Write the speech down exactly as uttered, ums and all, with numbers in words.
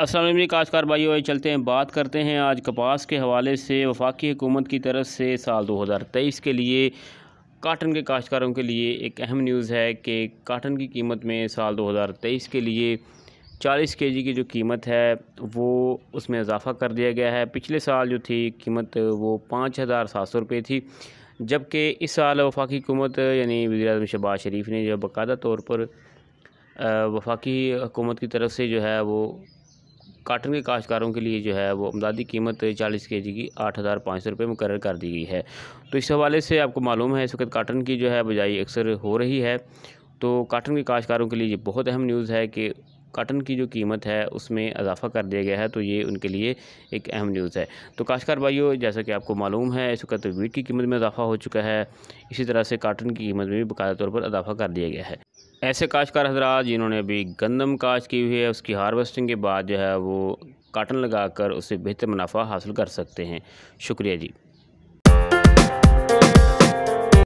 अस्सलाम वालेकुम काश्तकार भाइयों, आइए चलते हैं बात करते हैं आज कपास के हवाले से। वफाकी हुकूमत की तरफ से साल दो हज़ार तेईस के लिए काटन के काश्तकारों के लिए एक अहम न्यूज़ है कि काटन की कीमत में साल दो हज़ार तेईस के लिए चालीस केजी की जो कीमत है वो उसमें इजाफ़ा कर दिया गया है। पिछले साल जो थी कीमत वो पाँच हज़ार सात सौ रुपये थी, जबकि इस साल वफाकी हुकूमत यानी वज़ीर आज़म शहबाज शरीफ ने जो बाकायदा तौर पर वफाकी हुकूमत की तरफ से जो है वो काटन के काश्तकारों के लिए जो है वो अमदादी कीमत चालीस केजी की आठ हज़ार पाँच सौ रुपये मुकर्रर कर दी गई है। तो इस हवाले से आपको मालूम है इस वक्त काटन की जो है बुआई अक्सर हो रही है, तो काटन के काश्तकारों के लिए ये बहुत अहम न्यूज़ है कि काटन की जो कीमत है उसमें इजाफ़ा कर दिया गया है, तो ये उनके लिए एक अहम न्यूज़ है। तो काश्तकार भाइयों, जैसा कि आपको मालूम है इस वक्त वीट की कीमत में इजाफ़ा हो चुका है, इसी तरह से काटन की कीमत में भी बाकायदा तौर पर इजाफ़ा कर दिया गया है। ऐसे काश्तकार हजरात जिन्होंने अभी गंदम काश्त की हुई है, उसकी हार्वेस्टिंग के बाद जो है वो काटन लगाकर उससे बेहतर मुनाफा हासिल कर सकते हैं। शुक्रिया जी।